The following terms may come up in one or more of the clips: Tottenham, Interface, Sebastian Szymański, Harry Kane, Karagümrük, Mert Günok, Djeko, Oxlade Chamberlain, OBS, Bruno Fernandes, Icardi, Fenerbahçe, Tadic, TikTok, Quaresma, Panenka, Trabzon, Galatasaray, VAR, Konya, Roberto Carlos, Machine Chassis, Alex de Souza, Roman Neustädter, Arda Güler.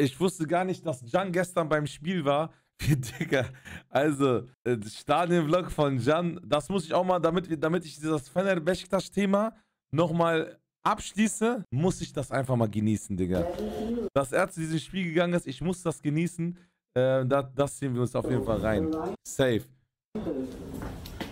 Ich wusste gar nicht, dass Can gestern beim Spiel war. Digga, also Stadion-Vlog von Can, das muss ich auch mal, damit ich das Fenerbahçe-Thema nochmal abschließe, muss ich das einfach mal genießen, Digga. Dass er zu diesem Spiel gegangen ist, ich muss das genießen, das ziehen wir uns auf jeden Fall rein. Safe.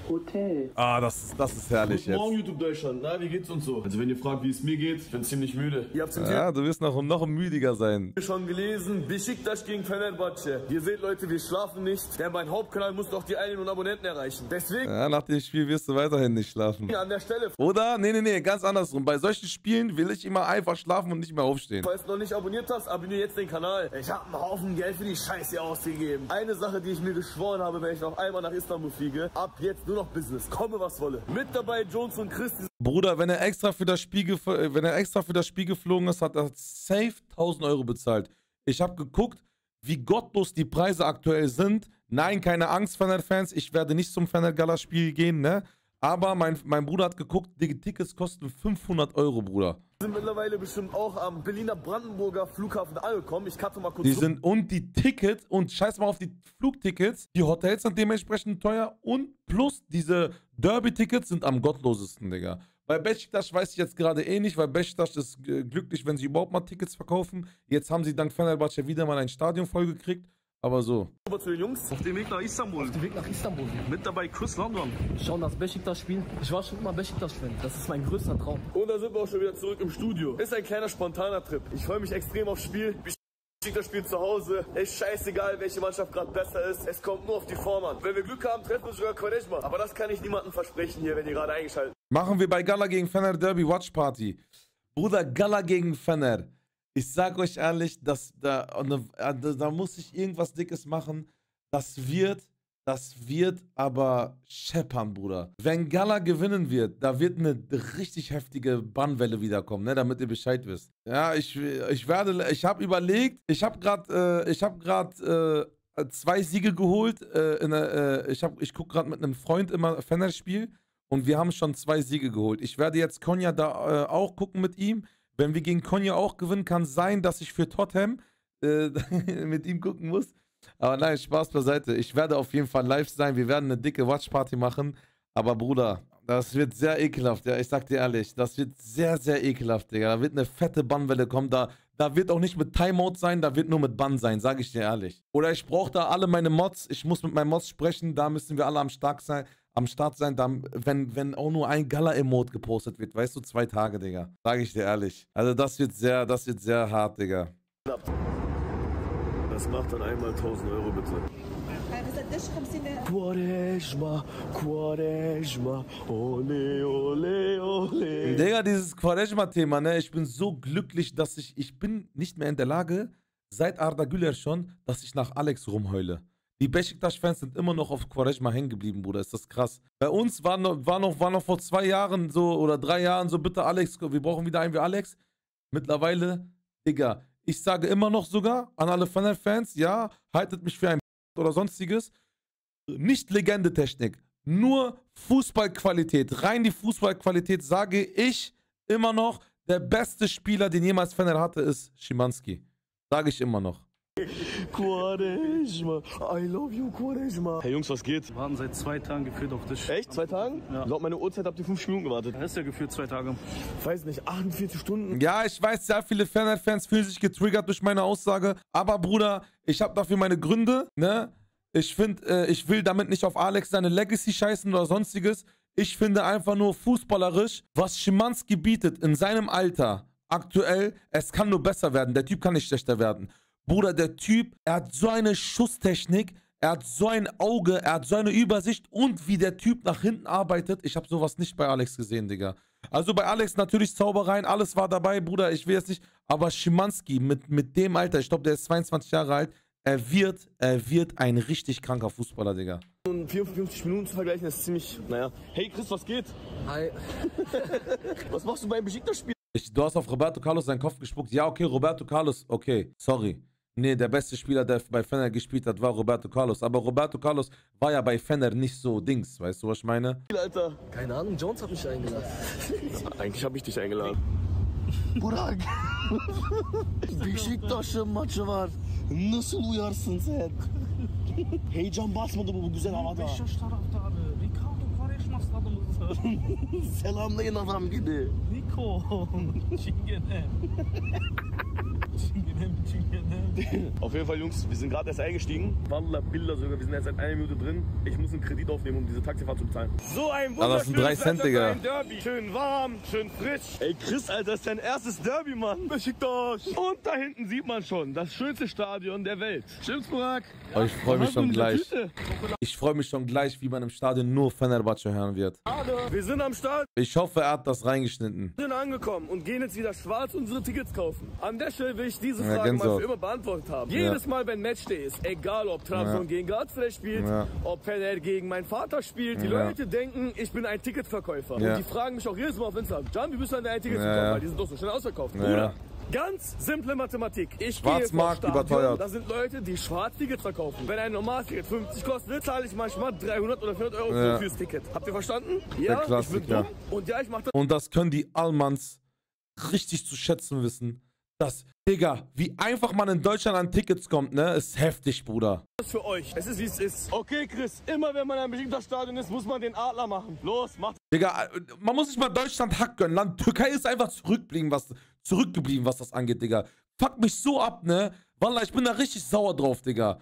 Hotel. Ah, das ist herrlich. Guten Morgen, YouTube Deutschland. Na, wie geht's uns so? Also, wenn ihr fragt, wie es mir geht, ich bin ziemlich müde. Ihr habt's ja, du wirst noch müdiger sein. Ich habe schon gelesen, Beşiktaş gegen Fenerbahçe. Ihr seht, Leute, wir schlafen nicht, denn mein Hauptkanal muss doch die 1 Million Abonnenten erreichen. Deswegen... Ja, nach dem Spiel wirst du weiterhin nicht schlafen. An der Stelle... Oder? Nee, ganz andersrum. Bei solchen Spielen will ich immer einfach schlafen und nicht mehr aufstehen. Falls du noch nicht abonniert hast, abonniere jetzt den Kanal. Ich habe einen Haufen Geld für die Scheiße ausgegeben. Eine Sache, die ich mir geschworen habe, wenn ich noch einmal nach Istanbul fliege, ab jetzt nur noch Business, komme was wolle. Mit dabei Jones und Christi. Bruder, wenn er extra für das Spiel, geflogen ist, hat er safe 1.000 Euro bezahlt. Ich habe geguckt, wie gottlos die Preise aktuell sind. Nein, keine Angst, Fener-Fans, ich werde nicht zum Fener-Gala-Spiel gehen, ne? Aber mein Bruder hat geguckt, die Tickets kosten 500 €, Bruder. Sind mittlerweile bestimmt auch am Berliner Brandenburger Flughafen angekommen. Ich cutte mal kurz. Und die Tickets, und scheiß mal auf die Flugtickets, die Hotels sind dementsprechend teuer und plus diese Derby-Tickets sind am gottlosesten, Digga. Bei Beşiktaş weiß ich jetzt gerade eh nicht, weil Beşiktaş ist glücklich, wenn sie überhaupt mal Tickets verkaufen. Jetzt haben sie dank Fenerbahçe wieder mal ein Stadion vollgekriegt. Aber so. Rüber zu den Jungs. Auf dem Weg nach Istanbul. Auf dem Weg nach Istanbul. Mit dabei Chris London. Schauen das Beşiktaş-Spiel. Ich war schon immer Beşiktaş-Fan. Das ist mein größter Traum. Und da sind wir auch schon wieder zurück im Studio. Ist ein kleiner spontaner Trip. Ich freue mich extrem aufs Spiel. Beşiktaş-Spiel zu Hause. Ist scheißegal, welche Mannschaft gerade besser ist. Es kommt nur auf die Form an. Wenn wir Glück haben, treffen wir sogar Quaresma. Aber das kann ich niemandem versprechen hier, wenn ihr gerade eingeschaltet. Machen wir bei Gala gegen Fener Derby Watch Party. Bruder, Gala gegen Fener. Ich sag euch ehrlich, dass da muss ich irgendwas Dickes machen. Das wird aber scheppern, Bruder. Wenn Gala gewinnen wird, da wird eine richtig heftige Bannwelle wiederkommen, ne? Damit ihr Bescheid wisst. Ja, ich habe überlegt, ich habe gerade 2 Siege geholt. Ich gucke gerade mit einem Freund immer Fener-Spiel und wir haben schon 2 Siege geholt. Ich werde jetzt Konya da auch gucken mit ihm. Wenn wir gegen Konya auch gewinnen, kann es sein, dass ich für Tottenham mit ihm gucken muss. Aber nein, Spaß beiseite. Ich werde auf jeden Fall live sein. Wir werden eine dicke Watchparty machen. Aber Bruder, das wird sehr ekelhaft. Ja, ich sag dir ehrlich, das wird sehr, sehr ekelhaft, Digga. Da wird eine fette Bannwelle kommen. Da wird auch nicht mit Timeout sein, da wird nur mit Bann sein, sag ich dir ehrlich. Oder ich brauche da alle meine Mods. Ich muss mit meinen Mods sprechen. Da müssen wir alle am Start sein, dann, wenn auch nur ein Gala-Emote gepostet wird, weißt du, 2 Tage, Digga. Sag ich dir ehrlich. Also das wird sehr hart, Digga. Das macht dann einmal 1.000 € bitte. Quaresma, Quaresma, ole, ole, ole. Digga, dieses Quaresma-Thema, ne? Ich bin so glücklich, dass ich bin nicht mehr in der Lage, seit Arda Güler schon, dass ich nach Alex rumheule. Die Beşiktaş-Fans sind immer noch auf Quaresma hängen geblieben, Bruder. Ist das krass. Bei uns war noch vor 2 Jahren so oder 3 Jahren so, bitte Alex, wir brauchen wieder einen wie Alex. Mittlerweile, Digga, ich sage immer noch sogar an alle Fener-Fans, ja, haltet mich für ein oder sonstiges. Nicht Legende-Technik, nur Fußballqualität. Rein die Fußballqualität sage ich immer noch, der beste Spieler, den jemals Fener hatte, ist Szymański. Sage ich immer noch. Quaresma, I love you, Quaresma. Hey Jungs, was geht? Wir warten seit 2 Tagen gefühlt auf dich. Echt? 2 Tagen? Ja. Laut meiner Uhrzeit habt ihr 5 Minuten gewartet. Das ist ja gefühlt 2 Tage. Weiß nicht, 48 Stunden. Ja, ich weiß, sehr viele Fener-Fans fühlen sich getriggert durch meine Aussage. Aber Bruder, ich habe dafür meine Gründe, ne? Ich finde, ich will damit nicht auf Alex seine Legacy scheißen oder sonstiges. Ich finde einfach nur fußballerisch, was Szymański bietet in seinem Alter aktuell, es kann nur besser werden. Der Typ kann nicht schlechter werden. Bruder, der Typ, er hat so eine Schusstechnik, er hat so ein Auge, er hat so eine Übersicht und wie der Typ nach hinten arbeitet. Ich habe sowas nicht bei Alex gesehen, Digga. Also bei Alex natürlich Zaubereien, alles war dabei, Bruder, ich will jetzt nicht. Aber Szymański mit dem Alter, ich glaube, der ist 22 Jahre alt, er wird ein richtig kranker Fußballer, Digga. Und 54 Minuten zu vergleichen, ist ziemlich, naja. Hey Chris, was geht? Hi. Was machst du beim Beşiktaş-Spiel? Du hast auf Roberto Carlos seinen Kopf gespuckt. Ja, okay, Roberto Carlos, okay, sorry. Nee, der beste Spieler, der bei Fener gespielt hat, war Roberto Carlos. Aber Roberto Carlos war ja bei Fener nicht so Dings. Weißt du, was ich meine? Alter. Keine Ahnung, Jones hat mich eingeladen. Eigentlich habe ich dich eingeladen. Burak. Beşiktaş'ın maçı var. Nasıl uyarsın sen? Heyecan basmadı mı bu güzel havada? Beşiktaş taraftarı. Ricardo Quaresma stadımızı. Selamlayın adam gibi. Niko. Çingene. Auf jeden Fall, Jungs, wir sind gerade erst eingestiegen. Wallah, Bilder sogar, wir sind erst seit einer Minute drin. Ich muss einen Kredit aufnehmen, diese Taxifahrt zu bezahlen. So ein wunderschönes Derby. Schön warm, schön frisch. Ey, Chris, Alter, das ist dein erstes Derby, Mann. Beşiktaş. Und da hinten sieht man schon das schönste Stadion der Welt. Stimmt's, Burak? Ja. Oh, ich freue mich schon gleich. Ich freue mich schon gleich, wie man im Stadion nur Fenerbahçe hören wird. Hallo. Wir sind am Start. Ich hoffe, er hat das reingeschnitten. Wir sind angekommen und gehen jetzt wieder schwarz unsere Tickets kaufen. An der Stelle will ich diese Fragen mal für immer beantwortet haben. Ja. Jedes Mal, wenn Match Day ist, egal ob Trabzon gegen Galatasaray spielt, ob Fener gegen meinen Vater spielt, die Leute denken, ich bin ein Ticketverkäufer. Und die fragen mich auch jedes Mal auf Instagram, Can, wir müssen an deine Tickets kaufen, weil die sind doch so schnell ausverkauft. Bruder, ganz simple Mathematik. Ich Schwarzmarkt gehe vom Stadion, da sind Leute, die Schwarztickets verkaufen. Wenn ein normales Ticket 50 kostet, zahle ich manchmal 300 oder 400 Euro fürs Ticket. Habt ihr verstanden? Ja, ich bin dumm. Und ja, ich mach das. Und das können die Allmanns richtig zu schätzen wissen. Das, Digga, wie einfach man in Deutschland an Tickets kommt, ne, ist heftig, Bruder. Das ist für euch. Es ist, wie es ist. Okay, Chris, immer wenn man am Beşiktaş-Stadion ist, muss man den Adler machen. Los, mach. Digga, man muss nicht mal Deutschland Hack gönnen. Land Türkei ist einfach zurückgeblieben, was das angeht, Digga. Fuck mich so ab, ne. Wallah, ich bin da richtig sauer drauf, Digga.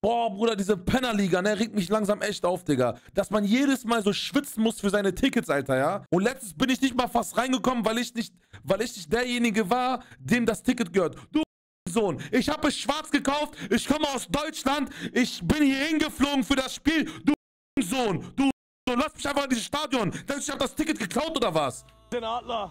Boah, Bruder, diese Pennerliga, ne, regt mich langsam echt auf, Digga. Dass man jedes Mal so schwitzen muss für seine Tickets, Alter, ja. Und letztens bin ich nicht mal fast reingekommen, weil ich nicht derjenige war, dem das Ticket gehört. Du Sohn, ich habe es schwarz gekauft, ich komme aus Deutschland, ich bin hier hingeflogen für das Spiel. Du Sohn, lass mich einfach in dieses Stadion. Ich habe das Ticket geklaut, oder was? Den Adler.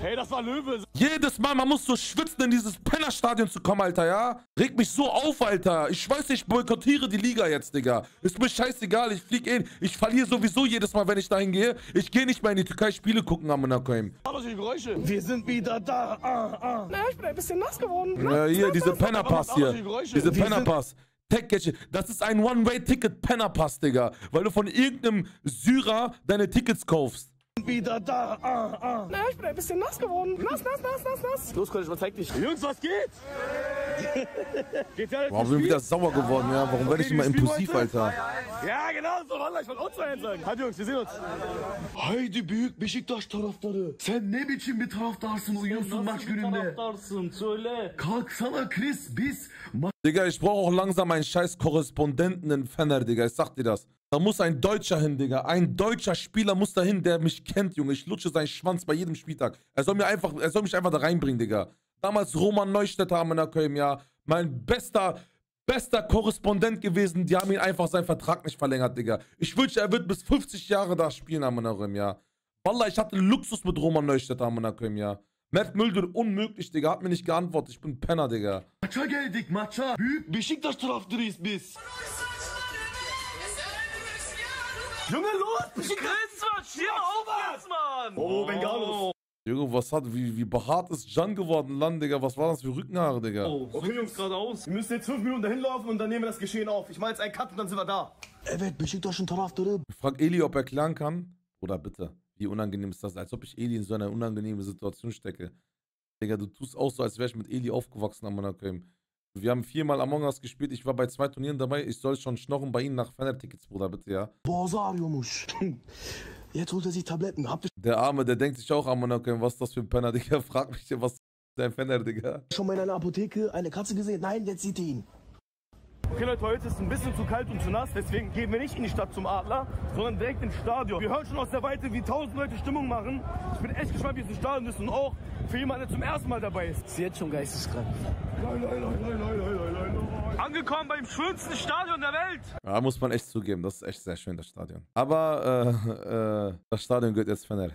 Hey, das war Löwe. Jedes Mal, man muss so schwitzen, in dieses Pennerstadion zu kommen, Alter, ja? Regt mich so auf, Alter. Ich weiß nicht, ich boykottiere die Liga jetzt, Digga. Ist mir scheißegal, ich flieg eh. Ich verliere sowieso jedes Mal, wenn ich dahin gehe. Ich gehe nicht mehr in die Türkei Spiele gucken am Monaco-Heim. Aber die Geräusche. Wir sind wieder da. Naja, ich bin ein bisschen nass geworden. Na, hier, diese Pennerpass hier. Diese Pennerpass. Tech-Gadget. Das ist ein One-Way-Ticket-Pennerpass, Digga. Weil du von irgendeinem Syrer deine Tickets kaufst. Wieder da, Naja, ich bin ein bisschen nass geworden. Nass. Los, Kollege, was zeig dich? Jungs, was geht? Boah, ich bin wieder sauer geworden, ja. Warum werde ich immer impulsiv, Alter? Ja, genau so, Wallah, ich wollte uns dahin sagen. Hadi Jungs, wir sehen uns. Haydi büyük Beşiktaş taraftarı. Sen ne biçim bir taraftarsın, uyuyorsun maç gününde? Söyle. Kalksana Chris, biz... Digga, ich brauche auch langsam einen scheiß Korrespondenten in Fener, Digga. Ich sag dir das. Da muss ein Deutscher hin, Digga. Ein deutscher Spieler muss da hin, der mich kennt, Junge. Ich lutsche seinen Schwanz bei jedem Spieltag. Er soll mich einfach da reinbringen, Digga. Damals Roman Neustädter am Monaco-Heim, ja. Mein bester Korrespondent gewesen. Die haben ihn einfach seinen Vertrag nicht verlängert, Digga. Ich wünsche, er wird bis 50 Jahre da spielen am Monaco-Heim, ja. Wallah, ich hatte Luxus mit Roman Neustädter am Monaco-Heim, ja. Mert Müldür, unmöglich, Digga. Hat mir nicht geantwortet. Ich bin Penner, Digga. Maça geldik, maça. Büyük Beşiktaş taraftarıyız biz. Junge, los! Quaresma, steh auf jetzt, Mann! Oh, Bengalos! Junge, wie behaart ist Can geworden, Land, Digga? Was war das für Rückenhaare, Digga? Oh, okay, Jungs, geradeaus. Wir müssen jetzt 5 Minuten dahin laufen und dann nehmen wir das Geschehen auf. Ich mache jetzt einen Cut und dann sind wir da. Evet, Beşiktaş'ın taraftarı. Ich frag Eli, ob er klären kann. Oder bitte, wie unangenehm ist das? Als ob ich Eli in so einer unangenehmen Situation stecke. Digga, du tust auch so, als wäre ich mit Eli aufgewachsen am Monaco-Heim. Wir haben 4-mal Among Us gespielt. Ich war bei 2 Turnieren dabei. Ich soll schon schnorren bei Ihnen nach Fener-Tickets, Bruder, bitte, ja. Borsariumusch. Jetzt holt er sich Tabletten. Der Arme, der denkt sich auch am Monaco, was ist das für ein Penner, Digga? Frag mich, was ist dein Penner, Digga? Schon mal in einer Apotheke eine Katze gesehen? Nein, jetzt sieht er ihn. Okay, Leute, heute ist es ein bisschen zu kalt und zu nass. Deswegen gehen wir nicht in die Stadt zum Adler, sondern direkt ins Stadion. Wir hören schon aus der Weite, wie 1000 Leute Stimmung machen. Ich bin echt gespannt, wie es im Stadion ist und auch für jemanden, der zum ersten Mal dabei ist. Das ist jetzt schon geisteskrank. Angekommen beim schönsten Stadion der Welt. Da muss man echt zugeben, das ist echt sehr schön, das Stadion. Aber das Stadion gehört jetzt Fener.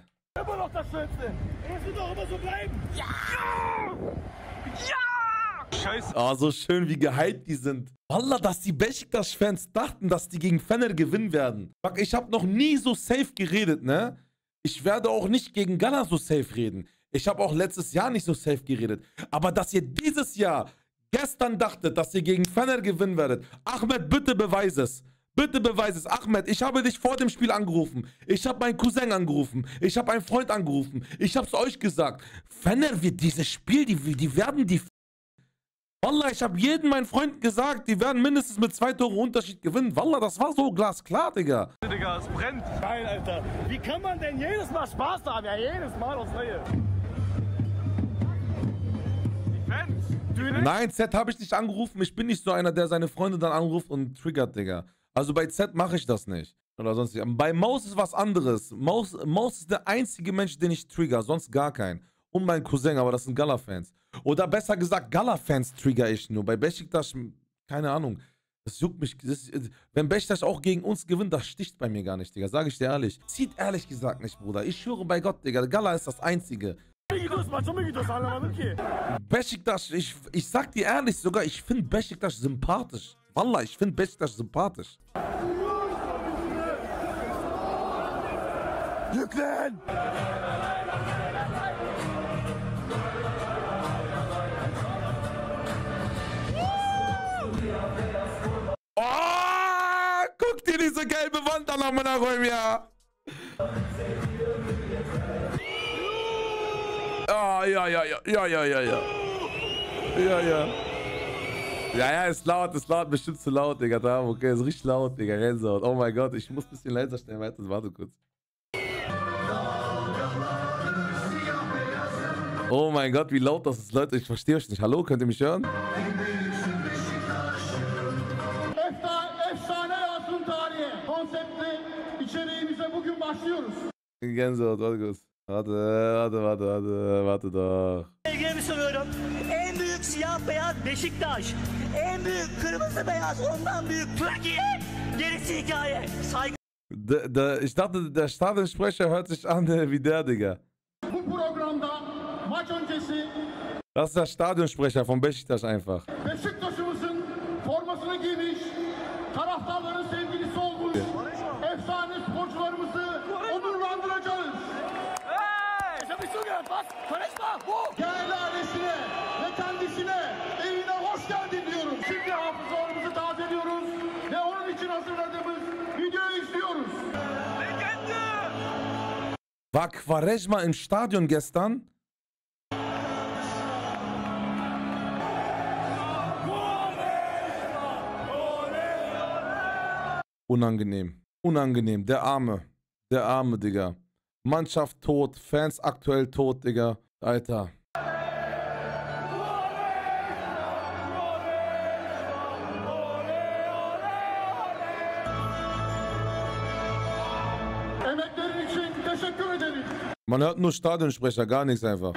Immer noch das Schönste. Es wird doch immer so bleiben. Ja! Ja! Scheiße. Oh, so schön, wie gehypt die sind. Wallah, dass die Beşiktaş-Fans dachten, dass die gegen Fener gewinnen werden. Fuck, ich habe noch nie so safe geredet, ne? Ich werde auch nicht gegen Ghana so safe reden. Ich habe auch letztes Jahr nicht so safe geredet. Aber dass ihr dieses Jahr gestern dachtet, dass ihr gegen Fener gewinnen werdet. Ahmed, bitte beweis es. Bitte beweis es. Ahmed, ich habe dich vor dem Spiel angerufen. Ich habe meinen Cousin angerufen. Ich habe einen Freund angerufen. Ich habe es euch gesagt. Fener wird dieses Spiel, die werden die... Wallah, ich habe jedem meinen Freunden gesagt, die werden mindestens mit 2 Toren Unterschied gewinnen. Wallah, das war so glasklar, Digga. Digga, es brennt. Nein, Alter. Wie kann man denn jedes Mal Spaß haben? Ja, jedes Mal aufs Neue. Nein, Z habe ich nicht angerufen. Ich bin nicht so einer, der seine Freunde dann anruft und triggert, Digga. Also bei Z mache ich das nicht. Oder sonst nicht. Bei Maus ist was anderes. Maus ist der einzige Mensch, den ich trigger. Sonst gar keinen. Und mein Cousin, aber das sind Gala-Fans. Oder besser gesagt, Gala-Fans trigger ich nur. Bei Beşiktaş, keine Ahnung. Das juckt mich. Wenn Beşiktaş auch gegen uns gewinnt, das sticht bei mir gar nicht, Digga. Sage ich dir ehrlich. Zieht ehrlich gesagt nicht, Bruder. Ich schwöre bei Gott, Digga. Gala ist das Einzige. Beşiktaş, ich sag dir ehrlich sogar, ich finde Beşiktaş sympathisch. Wallah, ich finde Beşiktaş sympathisch. Lücken! Oh, guck dir diese gelbe Wand an auf meiner Räume, ja! Oh, ja, ist laut, bestimmt zu laut, Digga, okay, ist richtig laut, Digga, Gänsehaut, oh mein Gott, ich muss ein bisschen leiser stellen, warte kurz. Oh mein Gott, wie laut das ist, Leute, ich verstehe euch nicht, hallo, könnt ihr mich hören? Gänsehaut, warte kurz. Warte doch. İlgimi soruyorum. En büyük siyah beyaz Beşiktaş. En büyük kırmızı beyaz ondan büyük Türkiye. Gerisi hikaye. Saygı. Ich dachte, der Stadionsprecher hört sich an wie der, Digga. Bu programda maç öncesi. Das ist der Stadionsprecher von Beşiktaş einfach. Beşiktaş'ımızın formasını giymiş, taraftarların sevgilisi olmuş. Efsane sporcularımızı onurlandıracağız. Was? Quaresma? Wo? Değerli ailesine ve kendisine evine hoş geldin diyorum. Şimdi hafızalarımızı tazeliyoruz ve onun için hazırladığımız videoyu izliyoruz. Legende! War Quaresma im Stadion gestern? Unangenehm. Unangenehm. Der Arme. Der Arme, Digga. Mannschaft tot, Fans aktuell tot, Digga. Alter. Man hört nur Stadionsprecher, gar nichts einfach.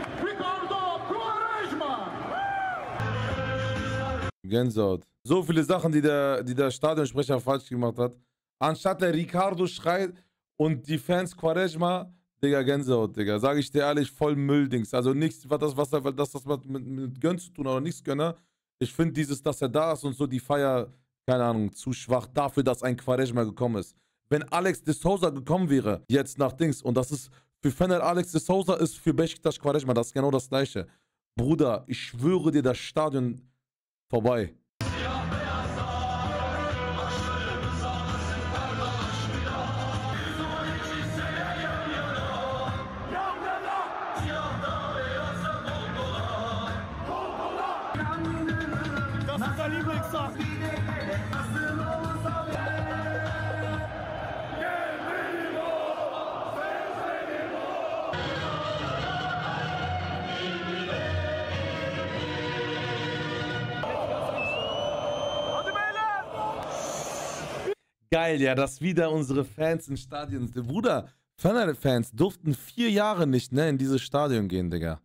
Gänsehaut. So viele Sachen, die der Stadionsprecher falsch gemacht hat. Anstatt der Ricardo schreit und die Fans Quaresma, Digga, Gänsehaut, Digga. Sag ich dir ehrlich, voll Mülldings. Also nichts, was mit Gönn zu tun, aber nichts Gönner. Ich finde dieses, dass er da ist und so, die Feier, keine Ahnung, zu schwach dafür, dass ein Quaresma gekommen ist. Wenn Alex de Souza gekommen wäre, jetzt nach Dings, und das ist für Fener Alex de Souza, ist für Beşiktaş Quaresma, das ist genau das Gleiche. Bruder, ich schwöre dir, das Stadion vorbei. Geil, ja, dass wieder unsere Fans in Stadien sind. Bruder, Fener-Fans durften 4 Jahre nicht, ne, in dieses Stadion gehen, Digga.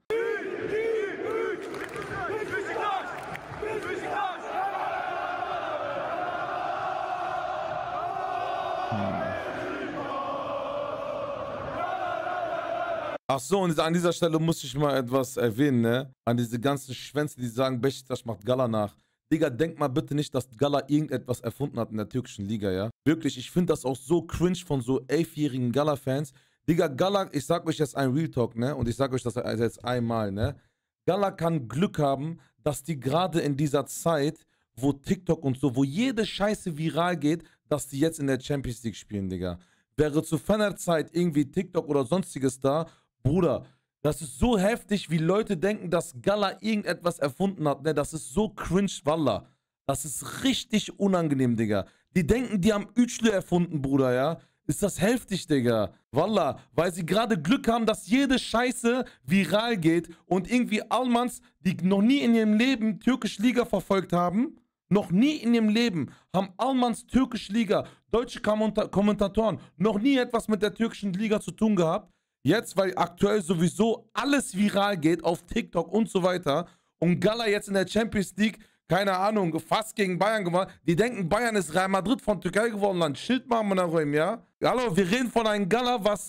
Ach so, und an dieser Stelle muss ich mal etwas erwähnen, ne? An diese ganzen Schwänze, die sagen, Beşiktaş macht Gala nach. Digga, denk mal bitte nicht, dass Gala irgendetwas erfunden hat in der türkischen Liga, ja? Wirklich, ich finde das auch so cringe von so 11-jährigen Gala-Fans. Digga, Gala, ich sag euch jetzt ein Real Talk, ne? Und ich sag euch das jetzt einmal, ne? Gala kann Glück haben, dass die gerade in dieser Zeit, wo TikTok und so, wo jede Scheiße viral geht, dass die jetzt in der Champions League spielen, Digga. Wäre zu ferner Zeit irgendwie TikTok oder sonstiges da, Bruder, das ist so heftig, wie Leute denken, dass Gala irgendetwas erfunden hat, ne? Das ist so cringe, Wallah. Das ist richtig unangenehm, Digga. Die denken, die haben Üçlü erfunden, Bruder, ja? Ist das heftig, Digga. Wallah, weil sie gerade Glück haben, dass jede Scheiße viral geht und irgendwie Almans, die noch nie in ihrem Leben türkische Liga verfolgt haben, noch nie in ihrem Leben haben Almans türkische Liga, deutsche Kommentatoren, noch nie etwas mit der türkischen Liga zu tun gehabt. Jetzt, weil aktuell sowieso alles viral geht auf TikTok und so weiter und Gala jetzt in der Champions League, keine Ahnung, fast gegen Bayern gewonnen. Die denken, Bayern ist Real Madrid von Türkei geworden, dann Schild machen wir nach oben, ja? Hallo, wir reden von einem Gala, was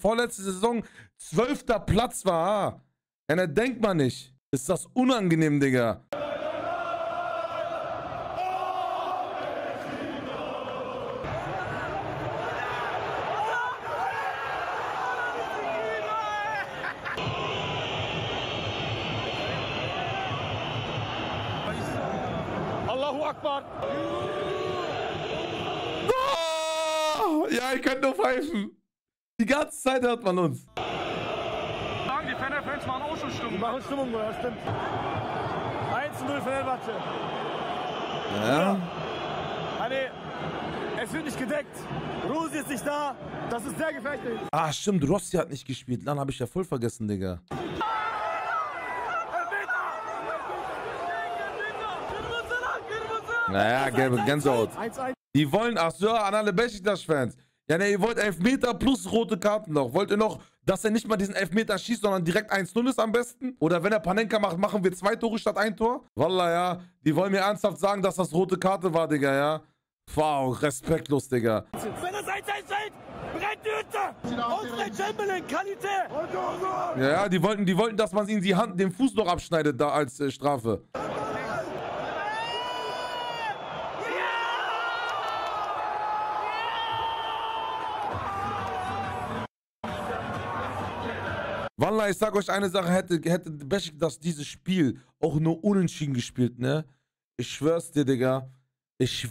vorletzte Saison 12. Platz war. Ja, da denkt man nicht. Ist das unangenehm, Digga. Oh, ja, ich könnte nur pfeifen. Die ganze Zeit hört man uns. Die Fener-Fans machen auch schon Stimmung. Die machen Stimmung, das stimmt. 1-0 Fenerbahçe. Ja. Es wird nicht gedeckt. Rosi ist nicht da. Das ist sehr gefährlich. Ah, stimmt. Rossi hat nicht gespielt. Dann habe ich ja voll vergessen, Digga. Naja, gelbe Gänsehaut. Die wollen, ach so, an alle Beşiktaş-Fans. Ja, ne, ihr wollt Elfmeter plus rote Karten noch. Wollt ihr noch, dass er nicht mal diesen Elfmeter schießt, sondern direkt 1-0 ist am besten? Oder wenn er Panenka macht, machen wir 2 Tore statt 1 Tor? Wallah, ja. Die wollen mir ernsthaft sagen, dass das rote Karte war, Digga, ja. Wow, respektlos, Digga. Wenn das 1-1 steht, brennt die Hütte! Oxlade Chamberlain, Qualität! Ja, die wollten, dass man ihnen die Hand, den Fuß noch abschneidet, da als Strafe. Wallah, ich sag euch eine Sache, hätte Beşiktaş dieses Spiel auch nur unentschieden gespielt, ne? Ich schwör's dir, Digga. Ich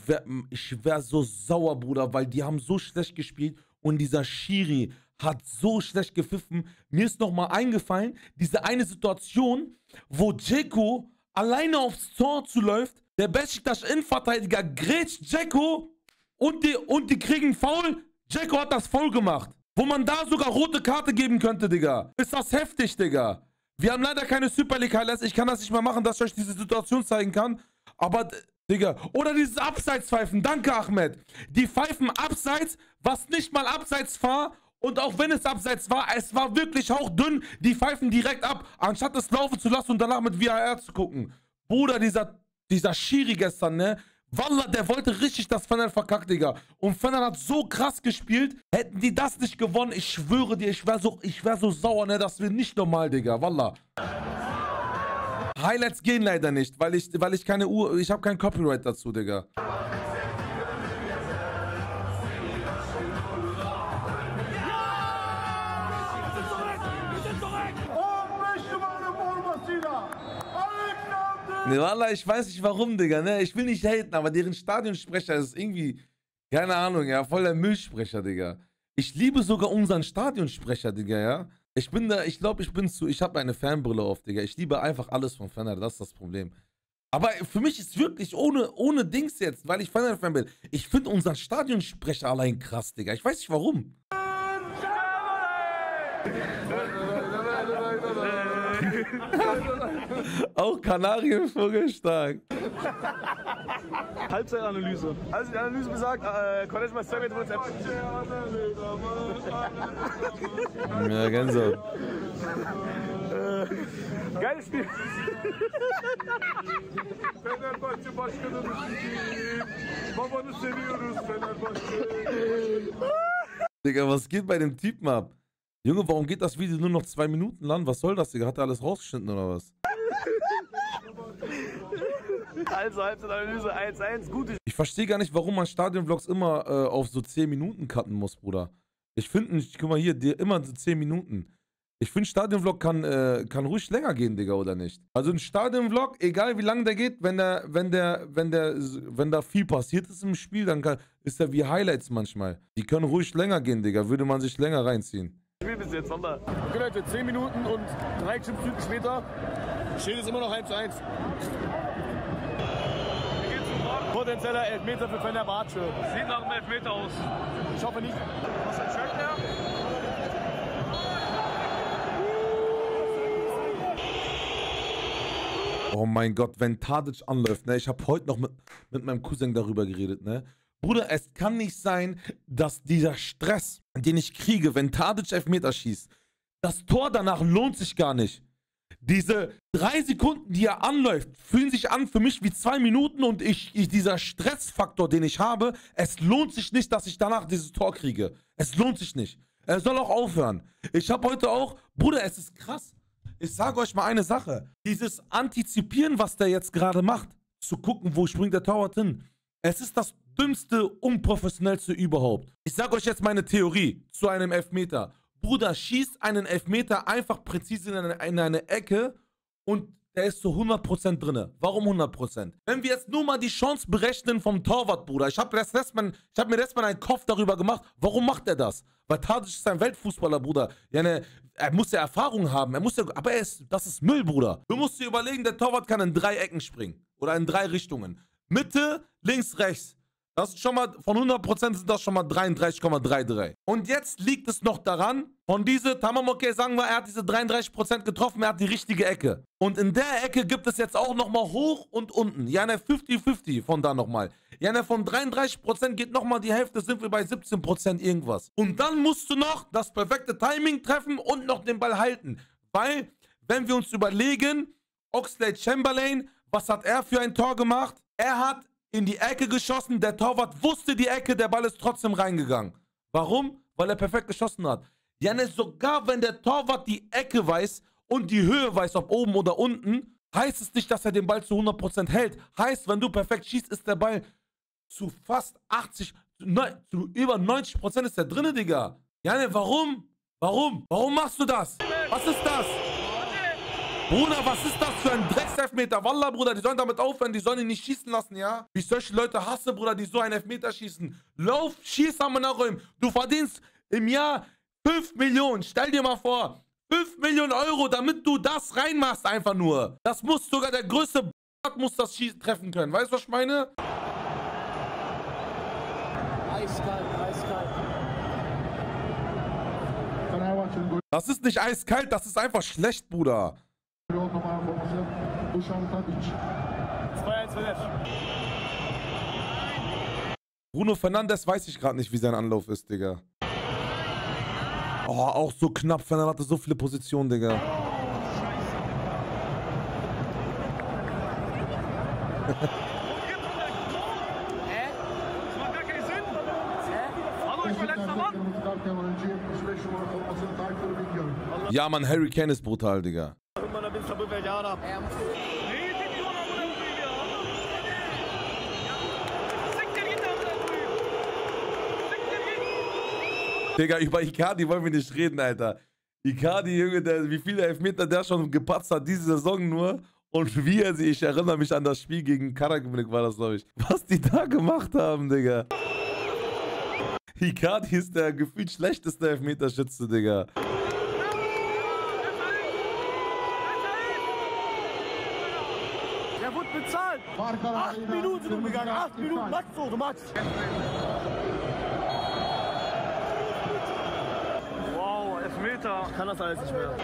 wär so sauer, Bruder, weil die haben so schlecht gespielt und dieser Schiri hat so schlecht gepfiffen. Mir ist nochmal eingefallen, diese eine Situation, wo Djeko alleine aufs Tor zuläuft, der Beşiktaş-Innenverteidiger grätscht Djeko und die kriegen Foul. Djeko hat das Foul gemacht. Wo man da sogar rote Karte geben könnte, Digga. Ist das heftig, Digga. Wir haben leider keine Super League Highlights. Ich kann das nicht mehr machen, dass ich euch diese Situation zeigen kann. Aber, Digga. Oder dieses Abseitspfeifen. Danke, Ahmed. Die pfeifen abseits, was nicht mal abseits war. Und auch wenn es abseits war, es war wirklich hauchdünn. Die pfeifen direkt ab, anstatt es laufen zu lassen und danach mit VAR zu gucken. Bruder, dieser Schiri gestern, ne? Wallah, der wollte richtig, dass Fener verkackt, Digga. Und Fener hat so krass gespielt. Hätten die das nicht gewonnen, ich schwöre dir, ich wär so sauer, ne, dass wir nicht normal, Digga. Wallah. Highlights gehen leider nicht, weil ich keine Uhr, ich habe kein Copyright dazu, Digga. Ne, Wallah, ich weiß nicht warum, Digga, ne? Ich will nicht haten, aber deren Stadionsprecher ist irgendwie, keine Ahnung, ja, voll der Müllsprecher, Digga. Ich liebe sogar unseren Stadionsprecher, Digga, ja. Ich habe eine Fanbrille auf, Digga. Ich liebe einfach alles von Fener, das ist das Problem. Aber für mich ist wirklich ohne Dings jetzt, weil ich Fener-Fan bin. Ich finde unseren Stadionsprecher allein krass, Digga. Ich weiß nicht warum. Auch Kanarienvogel stark. Halbzeitanalyse. Also die Analyse besagt, Quaresma ist 2 Meter von uns ab. Ja, ganz so. Geiles Spiel. Fenerbahçe başkanımız kim? Babanı seviyoruz Fenerbahçe. Digga, was geht bei dem Typen ab? Junge, warum geht das Video nur noch 2 Minuten lang? Was soll das, Digga? Hat er alles rausgeschnitten oder was? Also, Halbzeitanalyse 1-1, gute. Ich verstehe gar nicht, warum man Stadionvlogs immer auf so 10 Minuten cutten muss, Bruder. Ich finde nicht, guck mal hier, immer so 10 Minuten. Ich finde, Stadionvlog kann ruhig länger gehen, Digga, oder nicht? Also ein Stadionvlog, egal wie lang der geht, wenn da viel passiert ist im Spiel, dann ist der wie Highlights manchmal. Die können ruhig länger gehen, Digga, würde man sich länger reinziehen. Spiel bis jetzt, Alter. Okay, Leute, 10 Minuten und 3 Minuten später steht es immer noch 1:1. Potenzieller Elfmeter für Fenerbahçe. Sieht nach einem Elfmeter aus. Ich hoffe nicht. Was ist ein Track da? Oh mein Gott, wenn Tadic anläuft, ne? Ich habe heute noch mit meinem Cousin darüber geredet, ne? Bruder, es kann nicht sein, dass dieser Stress, den ich kriege, wenn Tadic Elfmeter schießt, das Tor danach lohnt sich gar nicht. Diese 3 Sekunden, die er anläuft, fühlen sich an für mich wie 2 Minuten und dieser Stressfaktor, den ich habe, es lohnt sich nicht, dass ich danach dieses Tor kriege. Es lohnt sich nicht. Er soll auch aufhören. Ich habe heute auch, Bruder, es ist krass. Ich sage euch mal eine Sache. Dieses Antizipieren, was der jetzt gerade macht, zu gucken, wo springt der Torwart hin. Es ist das dümmste, unprofessionellste überhaupt. Ich sage euch jetzt meine Theorie zu einem Elfmeter. Bruder, schießt einen Elfmeter einfach präzise in eine Ecke und der ist zu 100% drin. Warum 100%? Wenn wir jetzt nur mal die Chance berechnen vom Torwart, Bruder. Ich hab mir letztes Mal einen Kopf darüber gemacht. Warum macht er das? Weil Tadic ist ein Weltfußballer, Bruder. Ja, ne, er muss ja Erfahrung haben. Das ist Müll, Bruder. Du musst dir überlegen, der Torwart kann in 3 Ecken springen. Oder in 3 Richtungen. Mitte, links, rechts. Das ist schon mal, von 100% sind das schon mal 33,33. Und jetzt liegt es noch daran, von diese, Tamamoke, sagen wir, er hat diese 33% getroffen, er hat die richtige Ecke. Und in der Ecke gibt es jetzt auch nochmal hoch und unten. Ja, ne, 50-50 von da nochmal. Ja, ne, von 33% geht nochmal die Hälfte, sind wir bei 17% irgendwas. Und dann musst du noch das perfekte Timing treffen und noch den Ball halten. Weil, wenn wir uns überlegen, Oxlade Chamberlain, was hat er für ein Tor gemacht? Er hat in die Ecke geschossen, der Torwart wusste die Ecke, der Ball ist trotzdem reingegangen. Warum? Weil er perfekt geschossen hat. Ja, ne, sogar wenn der Torwart die Ecke weiß und die Höhe weiß, ob oben oder unten, heißt es nicht, dass er den Ball zu 100% hält. Heißt, wenn du perfekt schießt, ist der Ball zu fast 80, zu über 90% ist der drinne, Digga. Ja, ne, warum? Warum? Warum machst du das? Was ist das? Bruder, was ist das für ein Dreckselfmeter? Wallah, Bruder, die sollen damit aufhören, die sollen ihn nicht schießen lassen, ja? Wie solche Leute hasse, Bruder, die so einen Elfmeter schießen. Lauf, schieß am Nachräumen. Du verdienst im Jahr 5 Millionen. Stell dir mal vor, 5 Millionen Euro, damit du das reinmachst einfach nur. Das muss sogar der größte B**** muss das treffen können. Weißt du, was ich meine? Eiskalt, eiskalt. Das ist nicht eiskalt, das ist einfach schlecht, Bruder. 2:1 für dich. Bruno Fernandes weiß ich gerade nicht, wie sein Anlauf ist, Digga. Oh, auch so knapp. Fernandes hatte so viele Positionen, Digga. Ja, Mann, Harry Kane ist brutal, Digga. Digga, über Icardi wollen wir nicht reden, Alter. Icardi, Junge, wie viele Elfmeter der schon gepatzt hat, diese Saison nur. Und wie er sie, ich erinnere mich an das Spiel gegen Karagümrük, war das, glaube ich. Was die da gemacht haben, Digga. Icardi ist der gefühlt schlechteste Elfmeterschütze, Digga. Er wurde bezahlt. 8 Minuten sind umgegangen. 8 Minuten, Max, so, Max. Wow, Elfmeter. Ich kann das alles nicht mehr.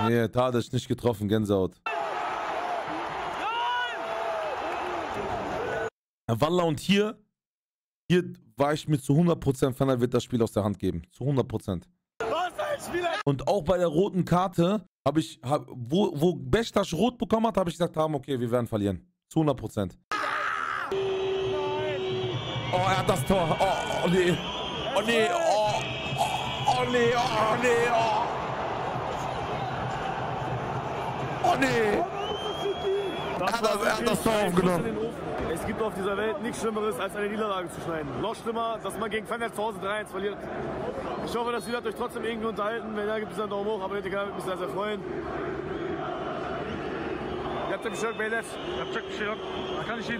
Ja! Nee, Tadic nicht getroffen, Gänsehaut. Nein! Walla, und hier war ich mir zu 100% Fan, er wird das Spiel aus der Hand geben. Zu 100%. Und auch bei der roten Karte, wo Beşiktaş rot bekommen hat, habe ich gesagt, okay, wir werden verlieren. Zu 100%. Oh, er hat das Tor. Oh, nee. Oh, nee. Oh, nee. Oh, nee. Oh, nee. Er hat das Tor aufgenommen. es gibt auf dieser Welt nichts Schlimmeres, als eine Niederlage zu schneiden. Noch schlimmer, dass man gegen Fenerbahçe zu Hause 3-1 verliert. Ich hoffe, das Video hat euch trotzdem irgendwie unterhalten. Wenn ja, gibt es einen Daumen hoch, abonniert den Kanal, würde mich sehr, sehr freuen. Man kann nicht jedes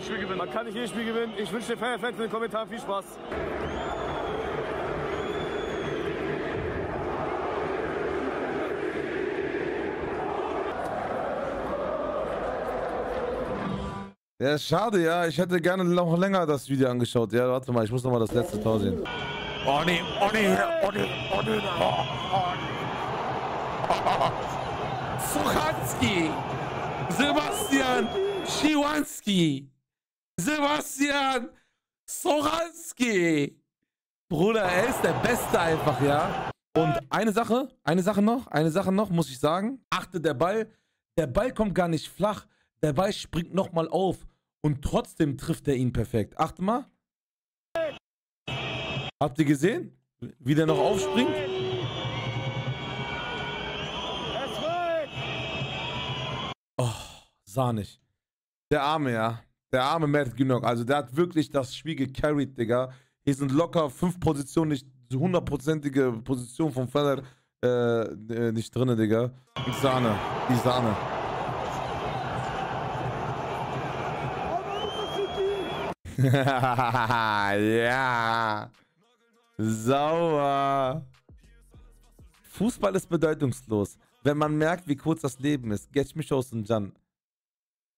Spiel gewinnen. Man kann nicht jedes Spiel gewinnen. Ich wünsche den Fenerbahçe-Fans in den Kommentaren viel Spaß. Ja, schade, ja. Ich hätte gerne noch länger das Video angeschaut. Ja, warte mal, ich muss noch mal das letzte Tor sehen. Oh ne, oh ne, oh ne, oh ne. Szymański! Sebastian Szymański! Sebastian Szymański! Bruder, er ist der Beste einfach, ja. Und eine Sache noch, muss ich sagen. Achte, der Ball kommt gar nicht flach. Der Ball springt nochmal auf und trotzdem trifft er ihn perfekt. Achte mal. Habt ihr gesehen, wie der noch aufspringt? Oh, Sahnig. Der Arme, ja. Der arme Mert Günok. Also der hat wirklich das Spiel gecarried, Digga. Hier sind locker 5 Positionen, nicht so 100-prozentige Position vom Feller nicht drin, Digga. Die Sahne, die Sahne. Ja, sauer. Fußball ist bedeutungslos, wenn man merkt, wie kurz das Leben ist. Getsch mich aus und Jan.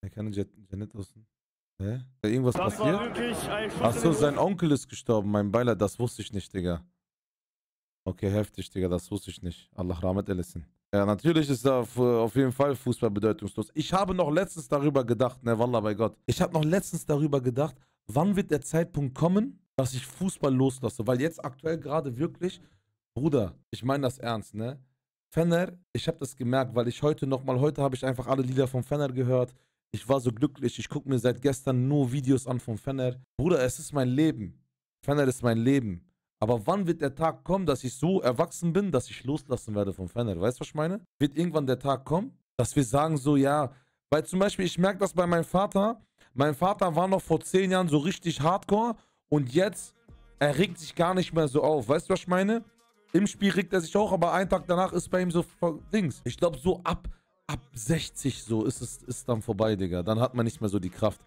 Er kann Janet aus. Hä? Irgendwas passiert? Achso, sein Onkel ist gestorben, mein Beiler. Das wusste ich nicht, Digga. Okay, heftig, Digga. Das wusste ich nicht. Allah rahmet Elisin. Ja, natürlich ist da auf jeden Fall Fußball bedeutungslos. Ich habe noch letztens darüber gedacht, ne, Wallah bei Gott. Ich habe noch letztens darüber gedacht, wann wird der Zeitpunkt kommen, dass ich Fußball loslasse? Weil jetzt aktuell gerade wirklich, Bruder, ich meine das ernst, ne? Fener, ich habe das gemerkt, weil ich heute habe ich einfach alle Lieder von Fener gehört. Ich war so glücklich, ich gucke mir seit gestern nur Videos an von Fener. Bruder, es ist mein Leben. Fener ist mein Leben. Aber wann wird der Tag kommen, dass ich so erwachsen bin, dass ich loslassen werde von Fener? Weißt du, was ich meine? Wird irgendwann der Tag kommen, dass wir sagen so, ja... Weil zum Beispiel, ich merke das bei meinem Vater. Mein Vater war noch vor 10 Jahren so richtig hardcore und jetzt, er regt sich gar nicht mehr so auf. Weißt du, was ich meine? Im Spiel regt er sich auch, aber einen Tag danach ist bei ihm so Dings. Ich glaube, so ab 60 so ist es dann vorbei, Digga. Dann hat man nicht mehr so die Kraft.